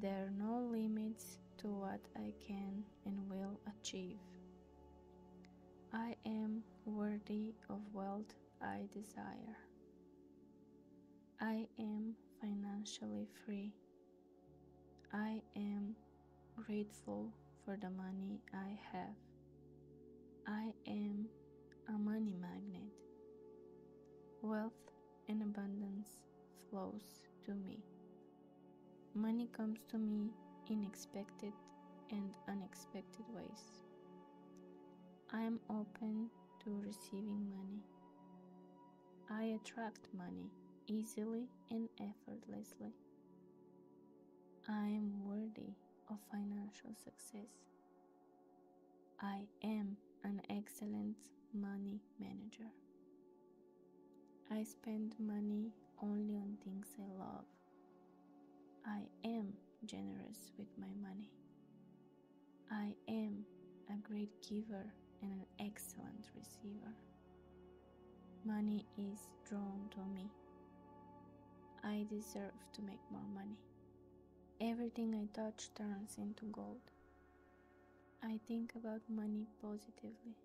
There are no limits to what I can and will achieve. I am worthy of wealth I desire. I am financially free. I am grateful for the money I have. I am a money magnet. Wealth and abundance flows to me. Money comes to me in expected and unexpected ways. I am open to receiving money. I attract money easily and effortlessly. I am worthy of financial success. I am an excellent money manager. I spend money only on things I love. I am generous with my money. I am a great giver and an excellent receiver. Money is drawn to me. I deserve to make more money. Everything I touch turns into gold. I think about money positively.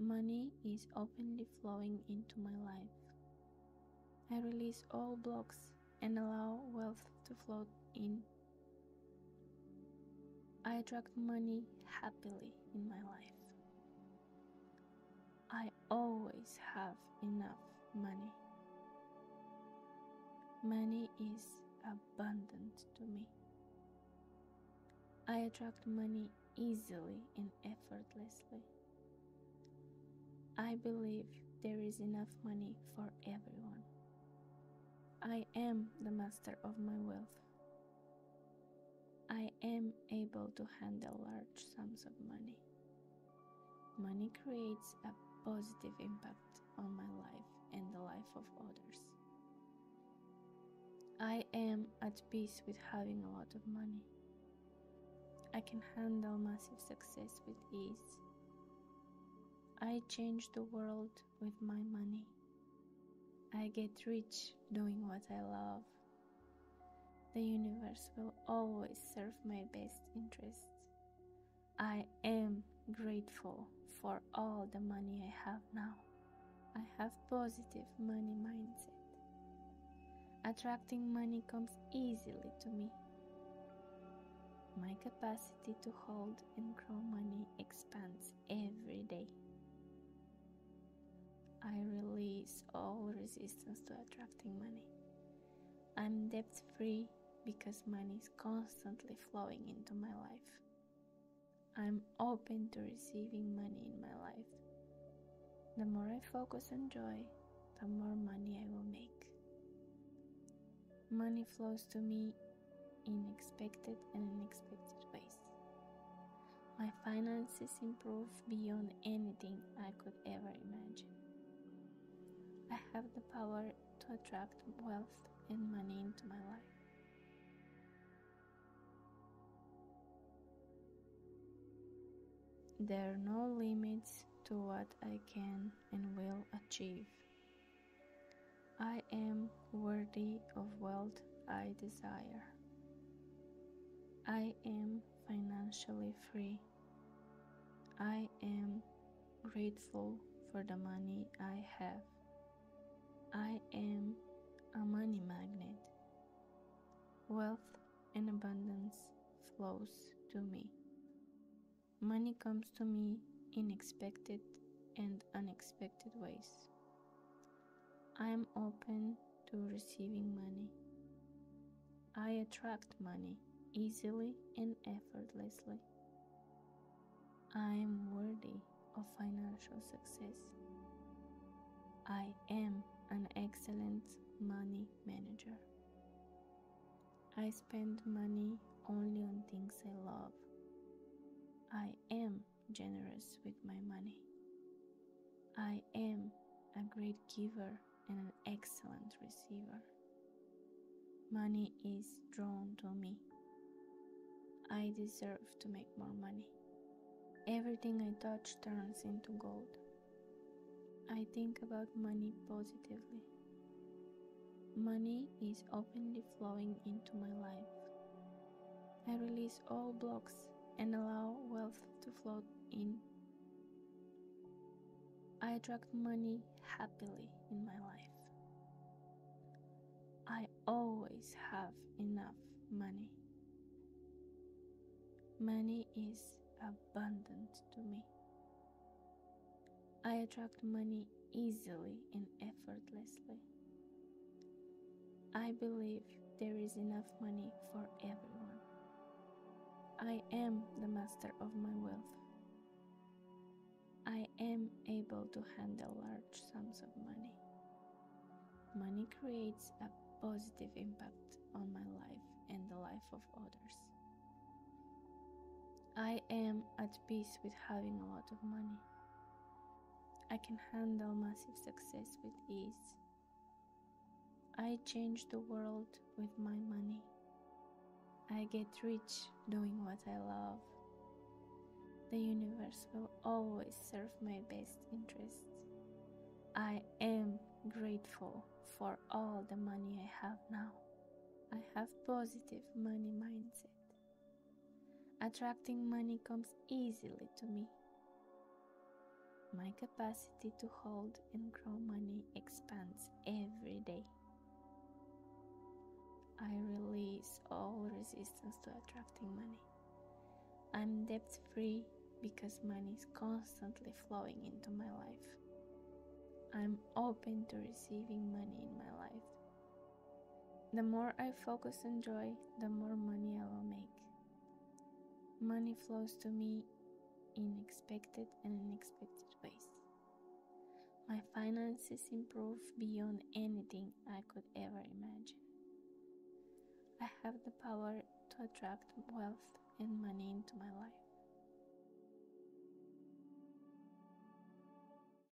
Money is openly flowing into my life. I release all blocks and allow wealth to flow in. I attract money happily in my life. I always have enough money. Money is abundant to me. I attract money easily and effortlessly. I believe there is enough money for everyone. I am the master of my wealth. I am able to handle large sums of money. Money creates a positive impact on my life and the life of others. I am at peace with having a lot of money. I can handle massive success with ease. I change the world with my money. I get rich doing what I love. The universe will always serve my best interests. I am grateful for all the money I have now. I have positive money mindset. Attracting money comes easily to me. My capacity to hold and grow money expands every day. I release all resistance to attracting money. I'm debt-free because money is constantly flowing into my life. I'm open to receiving money in my life. The more I focus on joy, the more money I will make. Money flows to me in expected and unexpected ways. My finances improve beyond anything I could ever imagine. I have the power to attract wealth and money into my life. There are no limits to what I can and will achieve. I am worthy of wealth I desire. I am financially free. I am grateful for the money I have. I am a money magnet. Wealth and abundance flows to me. Money comes to me in expected and unexpected ways. I am open to receiving money. I attract money easily and effortlessly. I am worthy of financial success. I am an excellent money manager. I spend money only on things I love. I am generous with my money. I am a great giver and an excellent receiver. Money is drawn to me. I deserve to make more money. Everything I touch turns into gold. I think about money positively. Money is openly flowing into my life. and release all blocks and allow wealth to flow in. I attract money happily in my life. I always have enough money. Money is abundant to me. I attract money easily and effortlessly. I believe there is enough money for everyone. I am the master of my wealth. I am able to handle large sums of money. Money creates a positive impact on my life and the life of others. I am at peace with having a lot of money. I can handle massive success with ease. I change the world with my money. I get rich doing what I love. The universe will always serve my best interests. I am grateful for all the money I have now. I have positive money mindset. Attracting money comes easily to me. My capacity to hold and grow money expands every day. I release all resistance to attracting money. I'm debt-free because money is constantly flowing into my life. I'm open to receiving money in my life. The more I focus on joy, the more money I will make. Money flows to me in expected and unexpected ways. My finances improve beyond anything I could ever imagine. I have the power to attract wealth and money into my life.